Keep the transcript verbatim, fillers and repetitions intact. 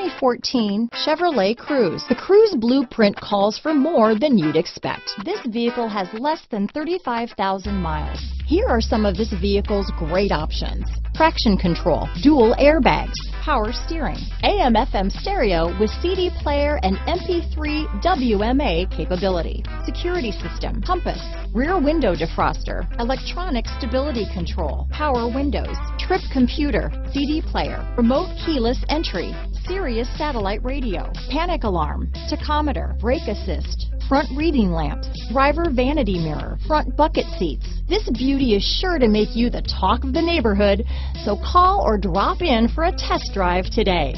twenty fourteen Chevrolet Cruze. The Cruze blueprint calls for more than you'd expect. This vehicle has less than thirty-five thousand miles. Here are some of this vehicle's great options: traction control, dual airbags, power steering, A M F M stereo with C D player and M P three W M A capability, security system, compass, rear window defroster, electronic stability control, power windows, trip computer, C D player, remote keyless entry, Sirius satellite radio, panic alarm, tachometer, brake assist, front reading lamps, driver vanity mirror, front bucket seats. This beauty is sure to make you the talk of the neighborhood, so call or drop in for a test drive today.